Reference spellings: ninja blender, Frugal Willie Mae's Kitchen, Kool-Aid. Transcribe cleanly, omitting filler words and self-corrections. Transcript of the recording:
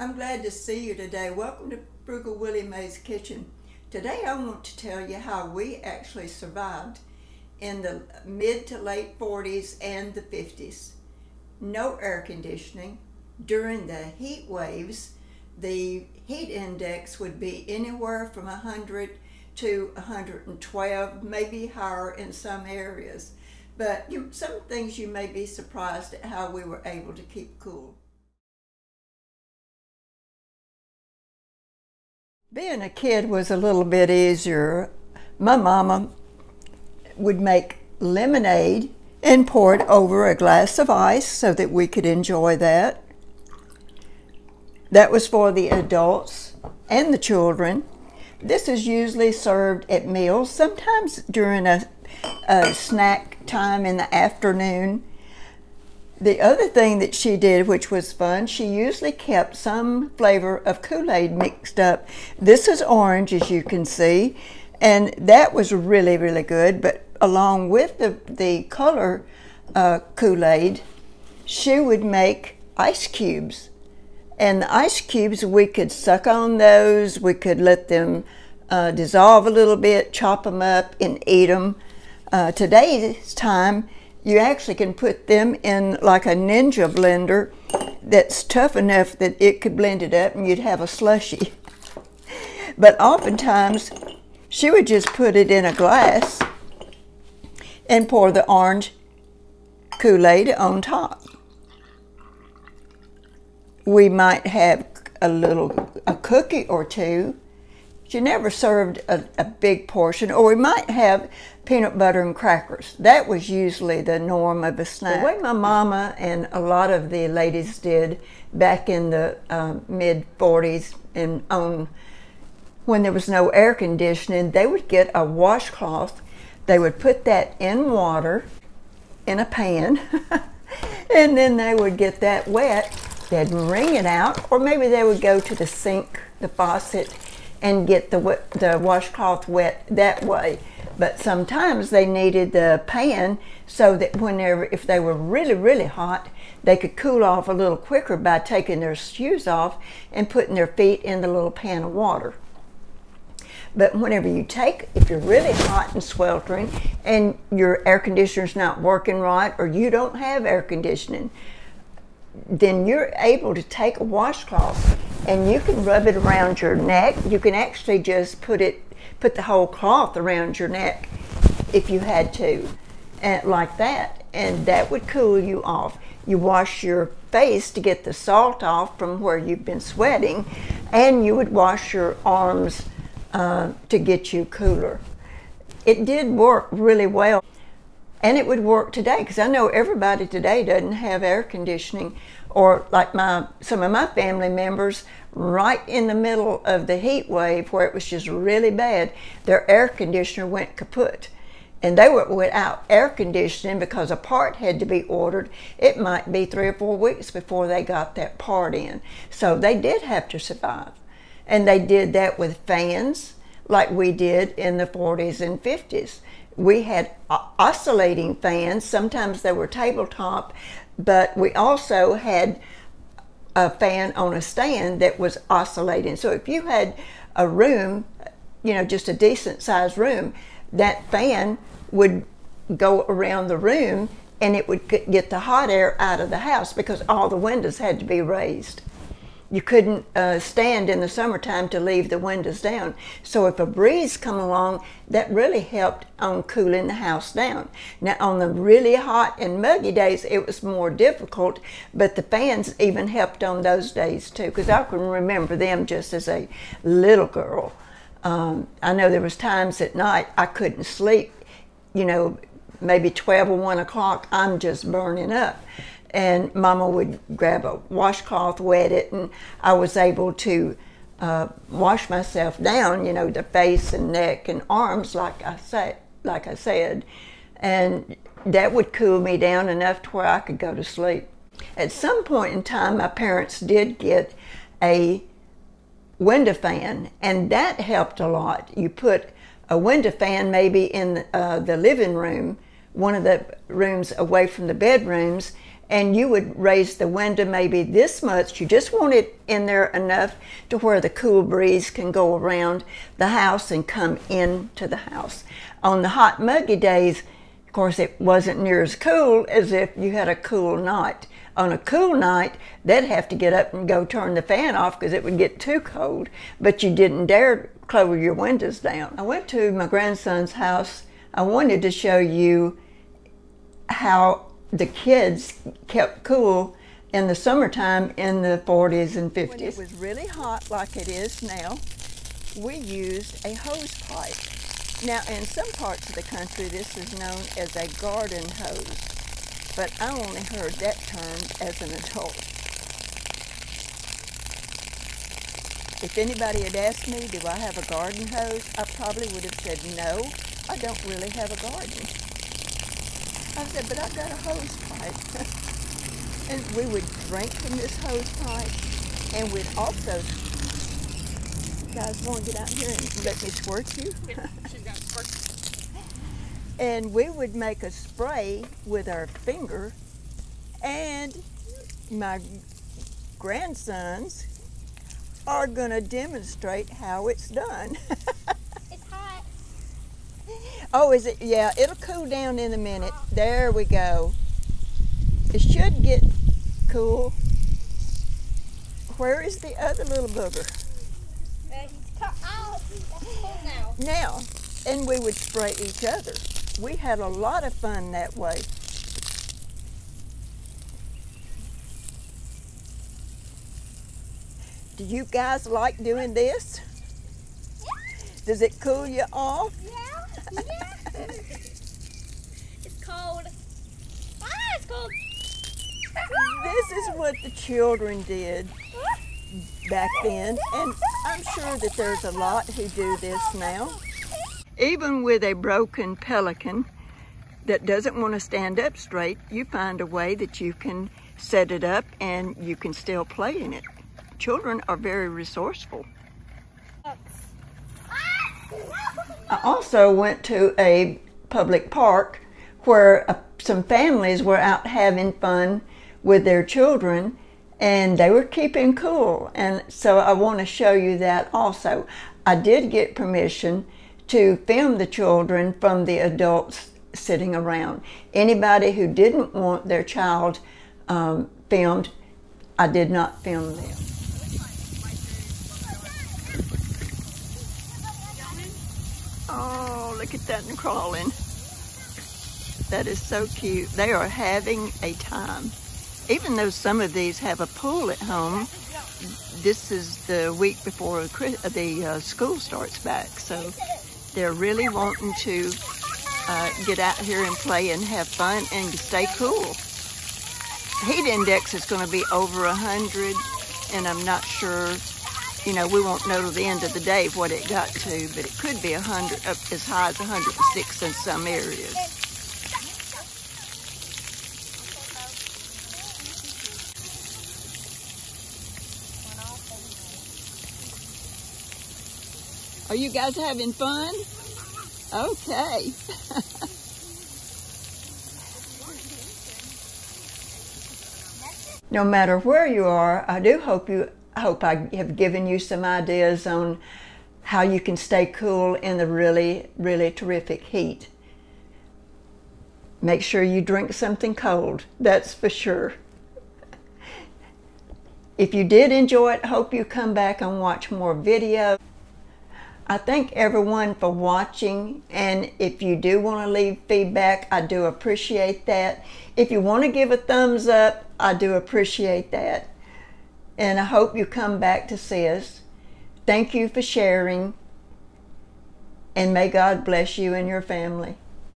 I'm glad to see you today. Welcome to Frugal Willie Mae's Kitchen. Today I want to tell you how we actually survived in the mid to late 40s and the 50s. No air conditioning. During the heat waves, the heat index would be anywhere from 100 to 112, maybe higher in some areas. But some things you may be surprised at how we were able to keep cool. Being a kid was a little bit easier. My mama would make lemonade and pour it over a glass of ice so that we could enjoy that. That was for the adults and the children. This is usually served at meals, sometimes during a snack time in the afternoon. The other thing that she did, which was fun, she usually kept some flavor of Kool-Aid mixed up. This is orange, as you can see, and that was really, really good. But along with the color Kool-Aid, she would make ice cubes. And the ice cubes, we could suck on those, we could let them dissolve a little bit, chop them up, and eat them. Today's time, you actually can put them in like a ninja blender that's tough enough that it could blend it up and you'd have a slushy. But oftentimes, she would just put it in a glass and pour the orange Kool-Aid on top. We might have a cookie or two. She never served a big portion, or we might have peanut butter and crackers. That was usually the norm of a snack. The way my mama and a lot of the ladies did back in the mid-40s and on, when there was no air conditioning, they would get a washcloth, they would put that in water in a pan, and then they would get that wet, they'd wring it out, or maybe they would go to the sink, the faucet, and get the washcloth wet that way. But sometimes they needed the pan so that if they were really, really hot, they could cool off a little quicker by taking their shoes off and putting their feet in the little pan of water. But if you're really hot and sweltering and your air conditioner's not working right, or you don't have air conditioning, then you're able to take a washcloth and you can rub it around your neck. You can actually just put the whole cloth around your neck if you had to, and like that, and that would cool you off. You wash your face to get the salt off from where you've been sweating, and you would wash your arms to get you cooler. It did work really well, and it would work today, because I know everybody today doesn't have air conditioning, or like some of my family members, right in the middle of the heat wave where it was just really bad, their air conditioner went kaput. And they were without air conditioning because a part had to be ordered. It might be 3 or 4 weeks before they got that part in. So they did have to survive. And they did that with fans, like we did in the 40s and 50s. We had oscillating fans. Sometimes they were tabletop, but we also had a fan on a stand that was oscillating. So if you had a room, just a decent sized room, that fan would go around the room and it would get the hot air out of the house because all the windows had to be raised. You couldn't stand in the summertime to leave the windows down. So if a breeze come along, that really helped on cooling the house down. Now on the really hot and muggy days, it was more difficult, but the fans even helped on those days too, because I can remember them just as a little girl. I know there was times at night I couldn't sleep, maybe 12 or 1 o'clock, I'm just burning up. And Mama would grab a washcloth, wet it, and I was able to wash myself down, the face and neck and arms, like I said, and that would cool me down enough to where I could go to sleep. At some point in time, my parents did get a window fan, and that helped a lot. You put a window fan maybe in the living room, one of the rooms away from the bedrooms, and you would raise the window maybe this much. You just want it in there enough to where the cool breeze can go around the house and come into the house. On the hot, muggy days, of course, it wasn't near as cool as if you had a cool night. On a cool night, they'd have to get up and go turn the fan off because it would get too cold, but you didn't dare close your windows down. I went to my grandson's house. I wanted to show you how the kids kept cool in the summertime in the 40s and 50s. When it was really hot like it is now, we used a hose pipe. Now, in some parts of the country, this is known as a garden hose, but I only heard that term as an adult. If anybody had asked me, do I have a garden hose, I probably would have said, no, I don't really have a garden. I said, but I've got a hose pipe. And we would drink from this hose pipe, and we'd also, you guys want to get out here and let me squirt you? She's got squirt. And we would make a spray with our finger, and my grandsons are going to demonstrate how it's done. Oh, is it? Yeah, it'll cool down in a minute. There we go. It should get cool. Where is the other little booger? He's cool now. Now, and we would spray each other. We had a lot of fun that way. Do you guys like doing this? Yeah. Does it cool you off? Yeah. Yeah. It's cold. Ah, it's cold. This is what the children did back then, and I'm sure that there's a lot who do this now. Even with a broken pelican that doesn't want to stand up straight, you find a way that you can set it up and you can still play in it. Children are very resourceful. I also went to a public park where some families were out having fun with their children, and they were keeping cool, and so I want to show you that also. I did get permission to film the children from the adults sitting around. Anybody who didn't want their child filmed, I did not film them. Oh, look at that one crawling. That is so cute. They are having a time. Even though some of these have a pool at home, this is the week before the school starts back. So they're really wanting to get out here and play and have fun and stay cool. Heat index is going to be over 100, and I'm not sure. You know, we won't know till the end of the day what it got to, but it could be 100, up as high as 106 in some areas. Are you guys having fun? Okay. No matter where you are, I do hope you. I hope I have given you some ideas on how you can stay cool in the really, really terrific heat. Make sure you drink something cold, that's for sure. If you did enjoy it, hope you come back and watch more videos. I thank everyone for watching, and if you do want to leave feedback, I do appreciate that. If you want to give a thumbs up, I do appreciate that. And I hope you come back to see us. Thank you for sharing, and may God bless you and your family.